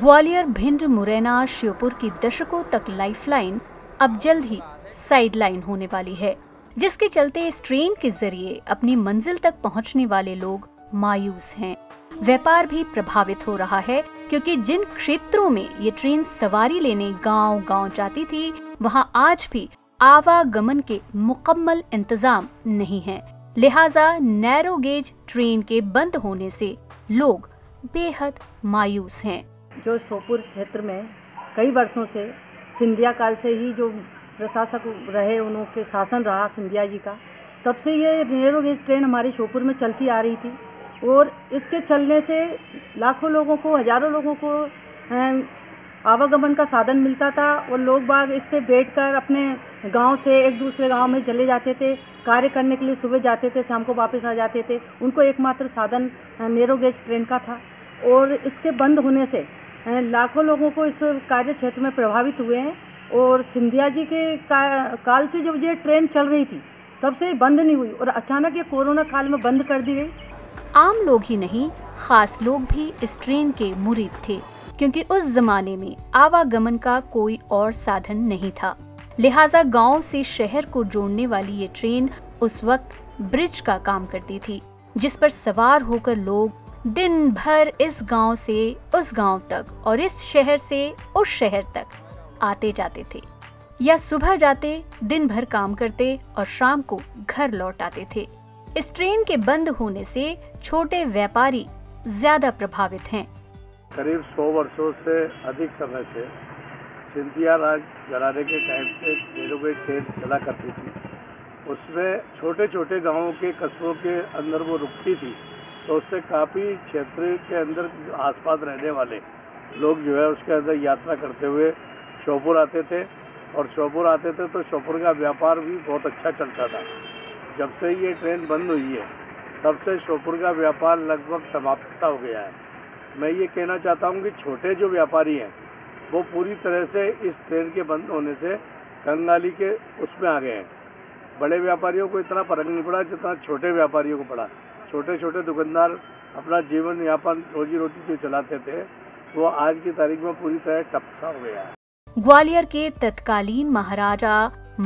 ग्वालियर भिंड मुरैना श्योपुर की दशकों तक लाइफलाइन अब जल्द ही साइडलाइन होने वाली है, जिसके चलते इस ट्रेन के जरिए अपनी मंजिल तक पहुंचने वाले लोग मायूस हैं। व्यापार भी प्रभावित हो रहा है क्योंकि जिन क्षेत्रों में ये ट्रेन सवारी लेने गांव-गांव जाती थी, वहां आज भी आवागमन के मुकम्मल इंतजाम नहीं है। लिहाजा नैरो गेज ट्रेन के बंद होने से लोग बेहद मायूस हैं। जो श्योपुर क्षेत्र में कई वर्षों से सिंधिया काल से ही जो प्रशासक रहे, उनके शासन रहा सिंधिया जी का, तब से ये नैरो गेज ट्रेन हमारे श्योपुर में चलती आ रही थी और इसके चलने से लाखों लोगों को, हजारों लोगों को आवागमन का साधन मिलता था और लोग बाग इससे बैठकर अपने गांव से एक दूसरे गांव में चले जाते थे, कार्य करने के लिए सुबह जाते थे, शाम को वापस आ जाते थे। उनको एकमात्र साधन नैरो गेज ट्रेन का था और इसके बंद होने से लाखों लोगों को इस कार्य क्षेत्र में प्रभावित हुए हैं। और सिंधिया जी के काल से जब ये ट्रेन चल रही थी तब से बंद नहीं हुई और अचानक ये कोरोना काल में बंद कर दी गई। आम लोग ही नहीं, खास लोग भी इस ट्रेन के मुरीद थे क्योंकि उस जमाने में आवागमन का कोई और साधन नहीं था। लिहाजा गांव से शहर को जोड़ने वाली ये ट्रेन उस वक्त ब्रिज का काम करती थी, जिस पर सवार होकर लोग दिन भर इस गांव से उस गांव तक और इस शहर से उस शहर तक आते जाते थे, या सुबह जाते, दिन भर काम करते और शाम को घर लौट आते थे। इस ट्रेन के बंद होने से छोटे व्यापारी ज्यादा प्रभावित हैं। करीब 100 वर्षों से अधिक समय से सिंधिया राज घराने के टाइम से नैरो गेज ट्रेन चला करती थी। उसमें छोटे छोटे गांवों के, कस्बों के अंदर वो रुकती थी, तो उससे काफ़ी क्षेत्र के अंदर आसपास रहने वाले लोग जो है उसके अंदर यात्रा करते हुए श्योपुर आते थे और श्योपुर आते थे तो श्योपुर का व्यापार भी बहुत अच्छा चलता था। जब से ये ट्रेन बंद हुई है तब से श्योपुर का व्यापार लगभग समाप्त सा हो गया है। मैं ये कहना चाहता हूँ कि छोटे जो व्यापारी हैं वो पूरी तरह से इस ट्रेन के बंद होने से कंगाली के उसमें आ गए हैं। बड़े व्यापारियों को इतना फर्क नहीं पड़ा जितना छोटे व्यापारियों को पड़ा। छोटे छोटे दुकानदार अपना जीवन यापन, रोजी रोटी जो चलाते थे, वो आज की तारीख में पूरी तरह ठप सा हो गया है। ग्वालियर के तत्कालीन महाराजा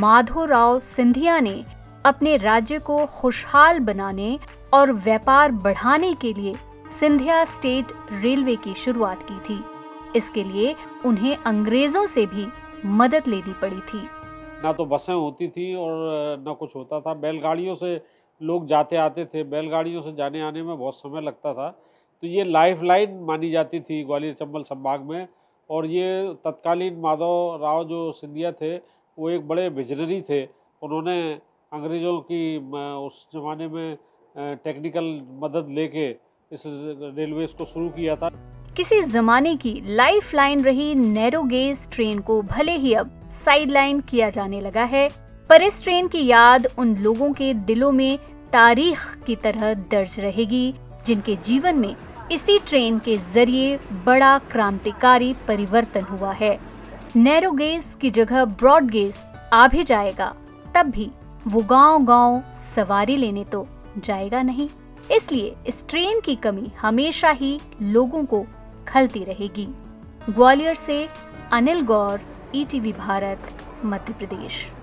माधवराव सिंधिया ने अपने राज्य को खुशहाल बनाने और व्यापार बढ़ाने के लिए सिंधिया स्टेट रेलवे की शुरुआत की थी। इसके लिए उन्हें अंग्रेजों से भी मदद लेनी पड़ी थी। ना तो बसें होती थी और ना कुछ होता था, बैलगाड़ियों से लोग जाते आते थे। बैलगाड़ियों से जाने आने में बहुत समय लगता था, तो ये लाइफलाइन मानी जाती थी ग्वालियर चंबल संभाग में। और ये तत्कालीन माधवराव जो सिंधिया थे वो एक बड़े विजनरी थे। उन्होंने अंग्रेज़ों की उस जमाने में टेक्निकल मदद लेके इस रेलवे को शुरू किया था। किसी जमाने की लाइफलाइन रही नैरो गेज ट्रेन को भले ही अब साइडलाइन किया जाने लगा है, पर इस ट्रेन की याद उन लोगों के दिलों में तारीख की तरह दर्ज रहेगी जिनके जीवन में इसी ट्रेन के जरिए बड़ा क्रांतिकारी परिवर्तन हुआ है। नैरो गेज की जगह ब्रॉड गेज आ भी जाएगा, तब भी वो गांव-गांव सवारी लेने तो जाएगा नहीं। इसलिए इस ट्रेन की कमी हमेशा ही लोगों को खलती रहेगी। ग्वालियर से अनिल गौर, ETV भारत, मध्य प्रदेश।